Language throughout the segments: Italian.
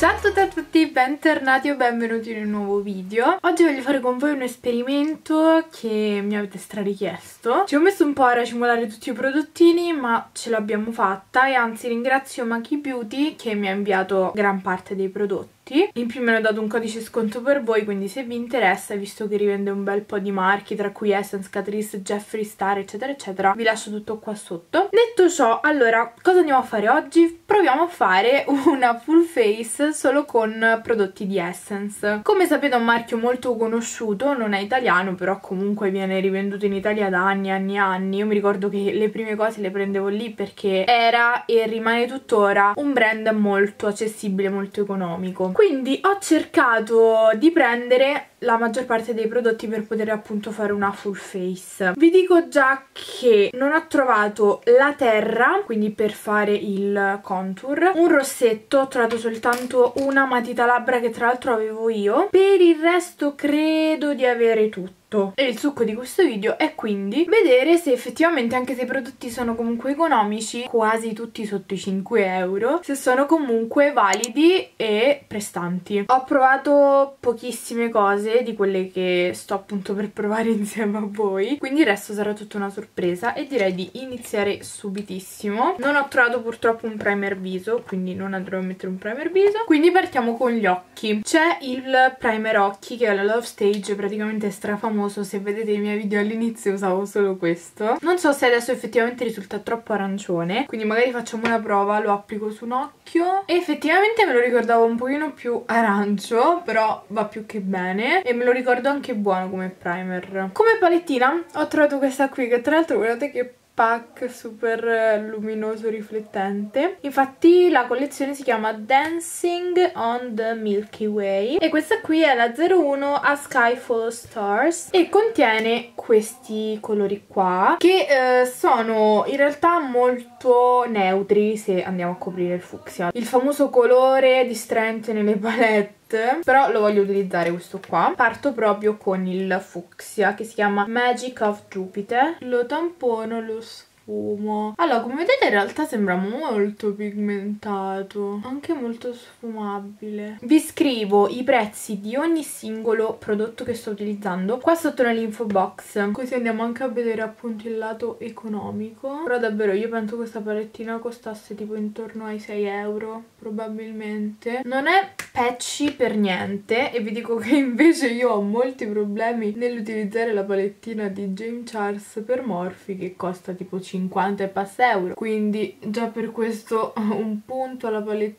Ciao a tutti bentornati o benvenuti in un nuovo video. Oggi voglio fare con voi un esperimento che mi avete richiesto. Ci ho messo un po' a racimolare tutti i prodottini, ma ce l'abbiamo fatta, e anzi ringrazio Maquibeauty che mi ha inviato gran parte dei prodotti. In più mi hanno dato un codice sconto per voi, quindi se vi interessa, visto che rivende un bel po' di marchi, tra cui Essence, Catrice, Jeffree Star, eccetera eccetera, vi lascio tutto qua sotto. Detto ciò, allora, cosa andiamo a fare oggi? Proviamo a fare una full face solo con prodotti di Essence. Come sapete è un marchio molto conosciuto, non è italiano, però comunque viene rivenduto in Italia da anni e anni e anni. Io mi ricordo che le prime cose le prendevo lì perché era e rimane tuttora un brand molto accessibile, molto economico. Quindi ho cercato di prendere la maggior parte dei prodotti per poter appunto fare una full face. Vi dico già che non ho trovato la terra, quindi per fare il contour, un rossetto, ho trovato soltanto una matita labbra che tra l'altro avevo io. Per il resto credo di avere tutto. E il succo di questo video è quindi vedere se effettivamente, anche se i prodotti sono comunque economici, quasi tutti sotto i 5 euro, se sono comunque validi e prestanti. Ho provato pochissime cose di quelle che sto appunto per provare insieme a voi, quindi il resto sarà tutta una sorpresa e direi di iniziare subitissimo. Non ho trovato purtroppo un primer viso, quindi non andrò a mettere un primer viso, quindi partiamo con gli occhi. C'è il primer occhi che è la Love Stage, praticamente strafamosa. Se vedete i miei video all'inizio usavo solo questo. Non so se adesso effettivamente risulta troppo arancione, quindi magari facciamo una prova, lo applico su un occhio. E effettivamente me lo ricordavo un pochino più arancio, però va più che bene, e me lo ricordo anche buono come primer. Come palettina ho trovato questa qui, che tra l'altro guardate che pack super luminoso riflettente. Infatti la collezione si chiama Dancing on the Milky Way e questa qui è la 01 A Sky Full of Stars e contiene questi colori qua che sono in realtà molto neutri se andiamo a coprire il fucsia, il famoso colore distraente nelle palette, però lo voglio utilizzare questo qua. Parto proprio con il fucsia che si chiama Magic of Jupiter, lo tampono, lo sfumo. Allora, come vedete in realtà sembra molto pigmentato, anche molto sfumabile. Vi scrivo i prezzi di ogni singolo prodotto che sto utilizzando qua sotto nell'info box, così andiamo anche a vedere appunto il lato economico. Però davvero io penso questa palettina costasse tipo intorno ai 6 euro probabilmente. Non è patchy per niente, e vi dico che invece io ho molti problemi nell'utilizzare la palettina di James Charles per Morphe che costa tipo 50 e passa euro, quindi già per questo un punto alla palettina.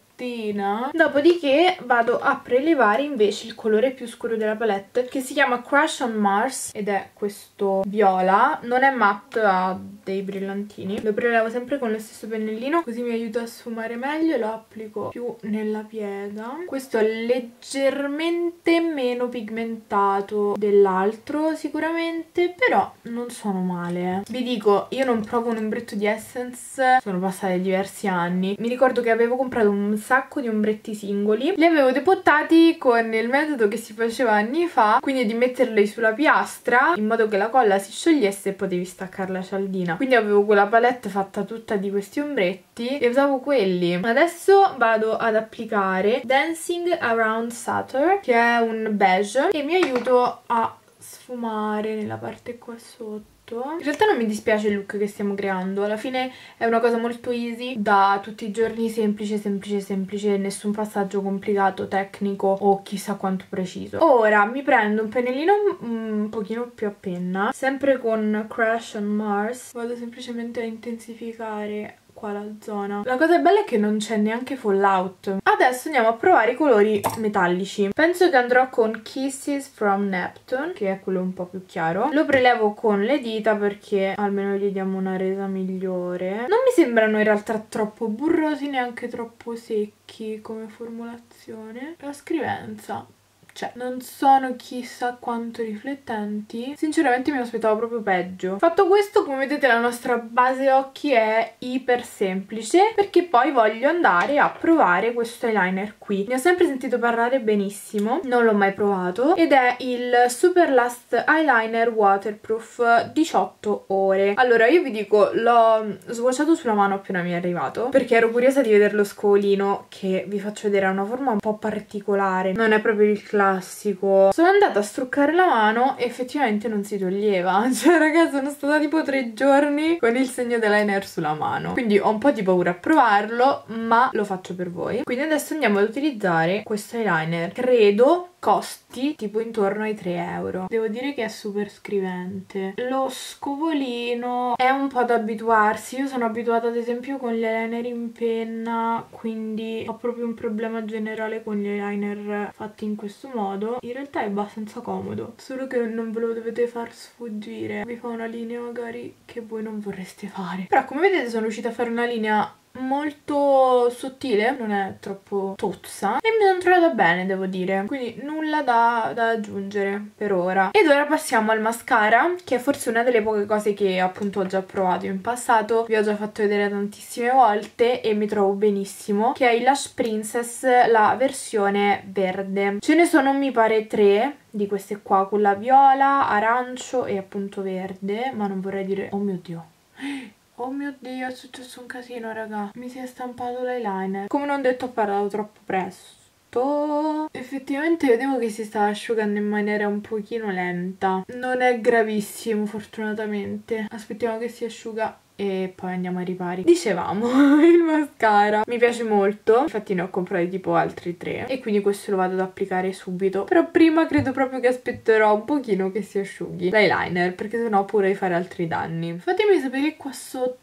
Dopodiché vado a prelevare invece il colore più scuro della palette che si chiama Crush on Mars ed è questo viola, non è matte, ha dei brillantini. Lo prelevo sempre con lo stesso pennellino così mi aiuta a sfumare meglio e lo applico più nella piega. Questo è leggermente meno pigmentato dell'altro sicuramente, però non sono male. Vi dico, io non provo un ombretto di Essence, sono passati diversi anni. Mi ricordo che avevo comprato un sacco di ombretti singoli, li avevo depottati con il metodo che si faceva anni fa, quindi di metterli sulla piastra in modo che la colla si sciogliesse e potevi staccare la cialdina. Quindi avevo quella palette fatta tutta di questi ombretti e usavo quelli. Adesso vado ad applicare Dancing Around Saturn che è un beige e mi aiuto a sfumare nella parte qua sotto. In realtà non mi dispiace il look che stiamo creando, alla fine è una cosa molto easy da tutti i giorni, semplice semplice semplice, nessun passaggio complicato, tecnico o chissà quanto preciso. Ora mi prendo un pennellino un pochino più a penna, sempre con Crush on Mars, vado semplicemente a intensificare qua la zona. La cosa bella è che non c'è neanche fallout. Adesso andiamo a provare i colori metallici. Penso che andrò con Kisses from Neptune, che è quello un po' più chiaro. Lo prelevo con le dita perché almeno gli diamo una resa migliore. Non mi sembrano in realtà troppo burrosi neanche troppo secchi come formulazione. La scrivenza cioè non sono chissà quanto riflettenti, sinceramente mi aspettavo proprio peggio. Fatto questo, come vedete la nostra base occhi è iper semplice, perché poi voglio andare a provare questo eyeliner qui. Ne ho sempre sentito parlare benissimo, non l'ho mai provato, ed è il Super Last Eyeliner Waterproof 18 ore. Allora io vi dico, l'ho swatchato sulla mano appena mi è arrivato, perché ero curiosa di vedere lo scovolino, che vi faccio vedere ha una forma un po' particolare, non è proprio il classico. Sono andata a struccare la mano e effettivamente non si toglieva, cioè ragazzi sono stata tipo 3 giorni con il segno dell'eyeliner sulla mano, quindi ho un po' di paura a provarlo, ma lo faccio per voi. Quindi adesso andiamo ad utilizzare questo eyeliner, credo costi tipo intorno ai 3 euro. Devo dire che è super scrivente. Lo scovolino è un po' da abituarsi, io sono abituata ad esempio con gli eyeliner in penna, quindi ho proprio un problema generale con gli eyeliner fatti in questo modo. In realtà è abbastanza comodo, solo che non ve lo dovete far sfuggire, vi fa una linea magari che voi non vorreste fare, però come vedete sono riuscita a fare una linea molto sottile, non è troppo tozza, e mi sono trovata bene, devo dire, quindi nulla da aggiungere per ora. Ed ora passiamo al mascara, che è forse una delle poche cose che appunto ho già provato in passato, vi ho già fatto vedere tantissime volte e mi trovo benissimo, che è il Lash Princess, la versione verde. Ce ne sono mi pare 3 di queste qua, con la viola, arancio e appunto verde, ma non vorrei dire, oh mio dio, oh mio dio, è successo un casino raga, mi si è stampato l'eyeliner. Come non detto, ho parlato troppo presto. Effettivamente vedevo che si stava asciugando in maniera un pochino lenta, non è gravissimo fortunatamente, aspettiamo che si asciuga e poi andiamo ai ripari. Dicevamo, il mascara mi piace molto, infatti ne ho comprati tipo altri 3 e quindi questo lo vado ad applicare subito, però prima credo proprio che aspetterò un pochino che si asciughi l'eyeliner, perché sennò ho paura di fare altri danni. Fatemi sapere qua sotto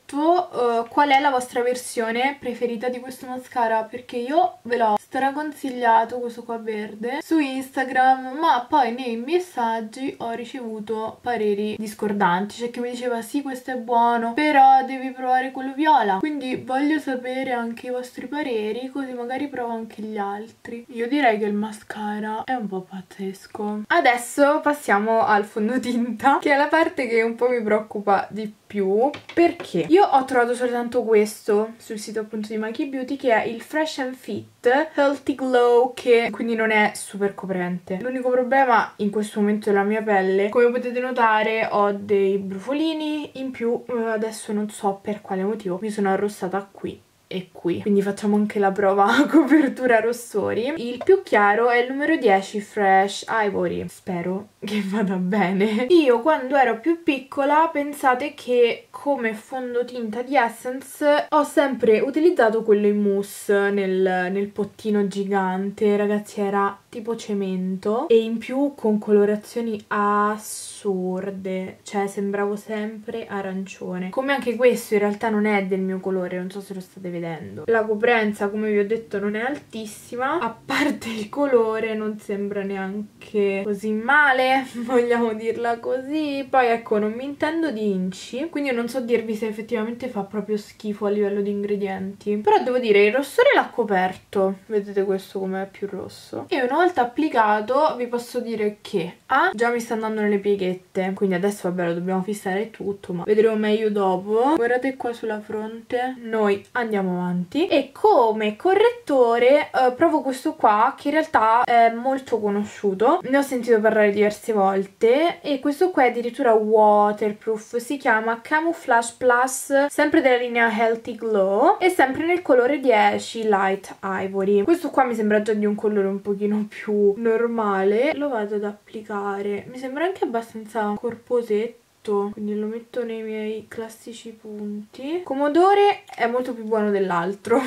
qual è la vostra versione preferita di questo mascara, perché io ve l'ho straconsigliato, questo qua verde, su Instagram, ma poi nei messaggi ho ricevuto pareri discordanti, cioè che mi diceva sì questo è buono, però devi provare quello viola. Quindi voglio sapere anche i vostri pareri, così magari provo anche gli altri. Io direi che il mascara è un po' pazzesco. Adesso passiamo al fondotinta, che è la parte che un po' mi preoccupa di più, perché io ho trovato soltanto questo sul sito appunto di Maquibeauty, che è il Fresh and Fit Healthy Glow, che quindi non è super coprente. L'unico problema in questo momento è la mia pelle, come potete notare ho dei brufolini in più, adesso non so per quale motivo mi sono arrossata qui e qui, quindi facciamo anche la prova a copertura rossori. Il più chiaro è il numero 10 Fresh Ivory, spero che vada bene. Io quando ero più piccola, pensate che come fondotinta di Essence ho sempre utilizzato quello in mousse nel pottino gigante, ragazzi era tipo cemento, e in più con colorazioni assurde, cioè sembravo sempre arancione, come anche questo in realtà non è del mio colore, non so se lo state vedendo. La coprenza, come vi ho detto, non è altissima, a parte il colore non sembra neanche così male, vogliamo dirla così. Poi ecco, non mi intendo di inci, quindi non so dirvi se effettivamente fa proprio schifo a livello di ingredienti, però devo dire il rossore l'ha coperto, vedete questo com'è più rosso, e una volta applicato vi posso dire che già mi sta andando nelle pieghette, quindi adesso vabbè lo dobbiamo fissare tutto, ma vedremo meglio dopo. Guardate qua sulla fronte, noi andiamo avanti. E come correttore provo questo qua, che in realtà è molto conosciuto, ne ho sentito parlare diverse volte, e questo qua è addirittura waterproof, si chiama Camouflage Plus, sempre della linea Healthy Glow e sempre nel colore 10 Light Ivory. Questo qua mi sembra già di un colore un pochino più normale, lo vado ad applicare, mi sembra anche abbastanza corposetto, quindi lo metto nei miei classici punti. Come odore è molto più buono dell'altro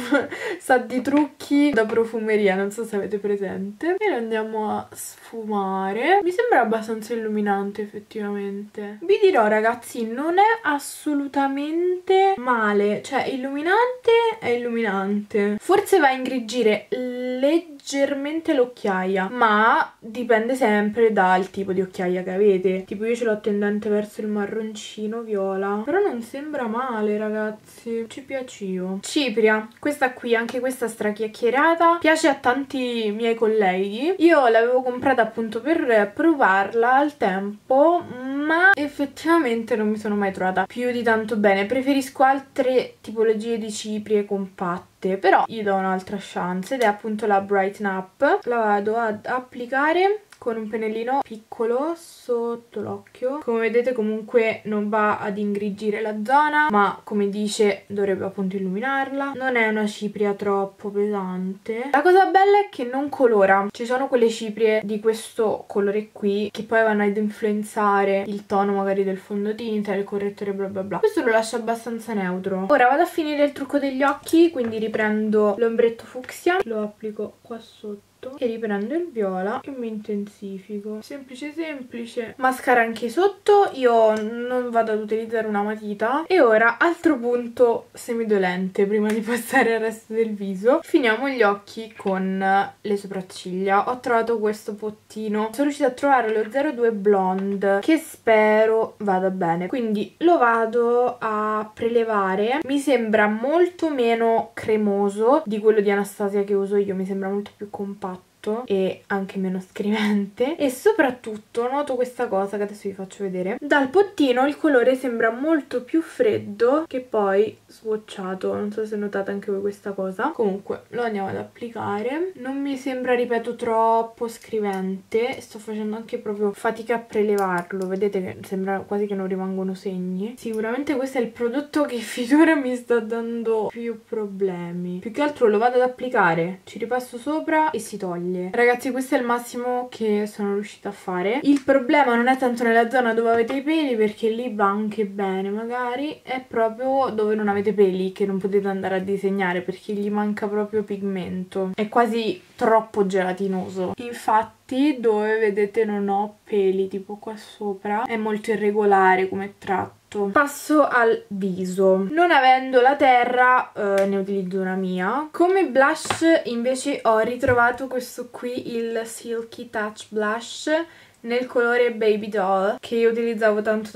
sa di trucchi da profumeria, non so se avete presente, e lo andiamo a sfumare. Mi sembra abbastanza illuminante effettivamente, vi dirò ragazzi non è assolutamente male, cioè illuminante è illuminante, forse va a ingrigire leggermente leggermente l'occhiaia, ma dipende sempre dal tipo di occhiaia che avete. Tipo io ce l'ho tendente verso il marroncino viola, però non sembra male, ragazzi, ci piacevo. Cipria, questa qui, anche questa strachiacchierata, piace a tanti miei colleghi. Io l'avevo comprata appunto per provarla al tempo, ma effettivamente non mi sono mai trovata più di tanto bene. Preferisco altre tipologie di ciprie compatte, però gli do un'altra chance ed è appunto la Brighten Up. La vado ad applicare con un pennellino piccolo sotto l'occhio. Come vedete comunque non va ad ingrigire la zona, ma come dice dovrebbe appunto illuminarla. Non è una cipria troppo pesante. La cosa bella è che non colora. Ci sono quelle ciprie di questo colore qui che poi vanno ad influenzare il tono magari del fondotinta, del correttore, bla bla bla. Questo lo lascia abbastanza neutro. Ora vado a finire il trucco degli occhi, quindi riprendo l'ombretto fucsia, lo applico qua sotto e riprendo il viola e mi intensifico. Semplice semplice. Mascara anche sotto. Io non vado ad utilizzare una matita. E ora altro punto semidolente prima di passare al resto del viso. Finiamo gli occhi con le sopracciglia. Ho trovato questo pottino, sono riuscita a trovare lo 02 Blonde, che spero vada bene, quindi lo vado a prelevare. Mi sembra molto meno cremoso di quello di Anastasia che uso io, mi sembra molto più compatto e anche meno scrivente, e soprattutto noto questa cosa che adesso vi faccio vedere. Dal pottino il colore sembra molto più freddo che poi swatchato, non so se notate anche voi questa cosa. Comunque lo andiamo ad applicare. Non mi sembra, ripeto, troppo scrivente. Sto facendo anche proprio fatica a prelevarlo, vedete che sembra quasi che non rimangono segni. Sicuramente questo è il prodotto che finora mi sta dando più problemi. Più che altro lo vado ad applicare, ci ripasso sopra e si toglie. Ragazzi, questo è il massimo che sono riuscita a fare. Il problema non è tanto nella zona dove avete i peli, perché lì va anche bene magari, è proprio dove non avete peli che non potete andare a disegnare perché gli manca proprio pigmento, è quasi troppo gelatinoso. Infatti dove vedete non ho peli, tipo qua sopra, è molto irregolare come tratto. Passo al viso. Non avendo la terra ne utilizzo una mia. Come blush invece ho ritrovato questo qui, il Silky Touch Blush nel colore Baby Doll, che io utilizzavo tanto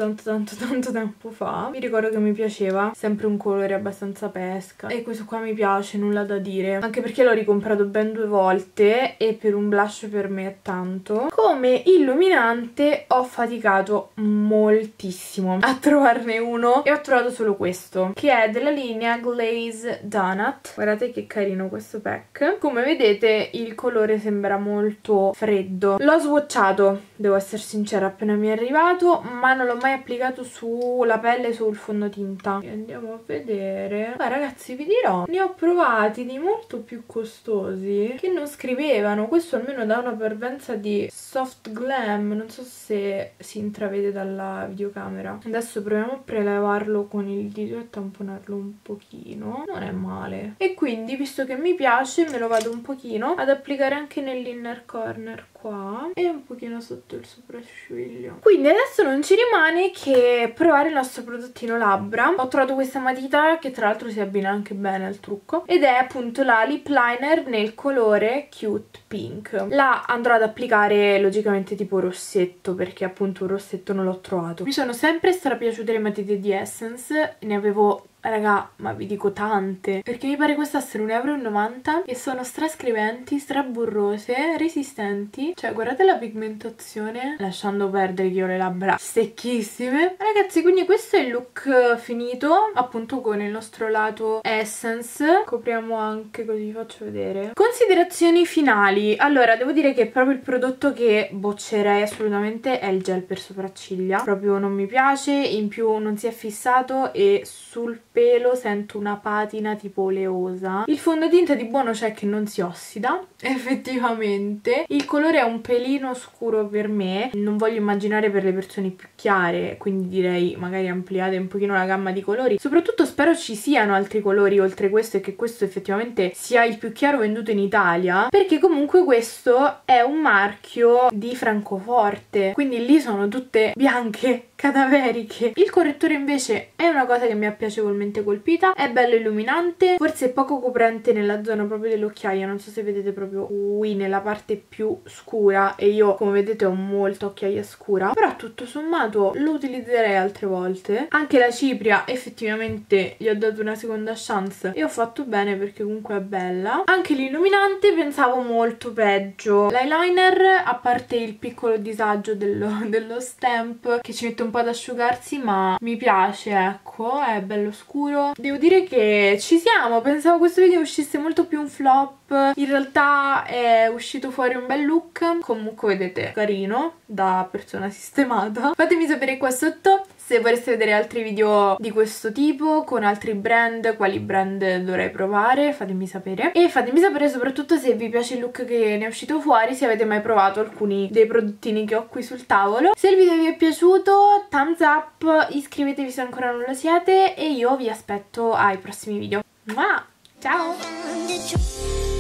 tempo fa. Mi ricordo che mi piaceva, sempre un colore abbastanza pesca, e questo qua mi piace, nulla da dire, anche perché l'ho ricomprato ben 2 volte e per un blush per me è tanto. Come illuminante ho faticato moltissimo a trovarne uno e ho trovato solo questo, che è della linea Glaze Donut. Guardate che carino questo pack. Come vedete il colore sembra molto freddo. L'ho swatchato, devo essere sincera, appena mi è arrivato, ma non l'ho mai applicato sulla pelle, sul fondotinta. E andiamo a vedere. Ma ragazzi, vi dirò, ne ho provati di molto più costosi che non scrivevano. Questo almeno dà una parvenza di soft glam, non so se si intravede dalla videocamera. Adesso proviamo a prelevarlo con il dito e tamponarlo un pochino. Non è male. E quindi, visto che mi piace, me lo vado un pochino ad applicare anche nell'inner corner qua e un pochino sotto il sopracciglio. Quindi adesso non ci rimane che provare il nostro prodottino labbra. Ho trovato questa matita che tra l'altro si abbina anche bene al trucco, ed è appunto la lip liner nel colore Cute Pink. La andrò ad applicare logicamente tipo rossetto, perché appunto un rossetto non l'ho trovato. Mi sono sempre strapiaciute le matite di Essence, ne avevo, raga, ma vi dico tante, perché mi pare costassero 1,90 € e sono strascriventi, straburrose, resistenti. Cioè guardate la pigmentazione, lasciando perdere che ho le labbra secchissime. Ragazzi, quindi questo è il look finito, appunto con il nostro lato Essence. Copriamo anche così vi faccio vedere. Considerazioni finali. Allora, devo dire che proprio il prodotto che boccerei assolutamente è il gel per sopracciglia. Proprio non mi piace, in più non si è fissato e sul pelo sento una patina tipo oleosa. Il fondotinta di buono c'è che non si ossida effettivamente, il colore è un pelino scuro per me, non voglio immaginare per le persone più chiare, quindi direi magari ampliate un pochino la gamma di colori. Soprattutto spero ci siano altri colori oltre questo e che questo effettivamente sia il più chiaro venduto in Italia, perché comunque questo è un marchio di Francoforte, quindi lì sono tutte bianche cadaveriche. Il correttore invece è una cosa che mi ha piacevolmente particolarmente colpita. È bello illuminante, forse è poco coprente nella zona proprio dell'occhiaia, non so se vedete proprio qui nella parte più scura, e io come vedete ho molto occhiaia scura, però tutto sommato lo utilizzerei altre volte. Anche la cipria effettivamente gli ho dato una seconda chance e ho fatto bene perché comunque è bella. Anche l'illuminante pensavo molto peggio. L'eyeliner, a parte il piccolo disagio dello stamp che ci mette un po' ad asciugarsi, ma mi piace, ecco, è bello scuro. Devo dire che ci siamo, pensavo questo video uscisse molto più un flop, in realtà è uscito fuori un bel look, comunque vedete, carino, da persona sistemata. Fatemi sapere qua sotto se vorreste vedere altri video di questo tipo, con altri brand, quali brand dovrei provare, fatemi sapere. E fatemi sapere soprattutto se vi piace il look che ne è uscito fuori, se avete mai provato alcuni dei prodottini che ho qui sul tavolo. Se il video vi è piaciuto, thumbs up, iscrivetevi se ancora non lo siete e io vi aspetto ai prossimi video. Ciao!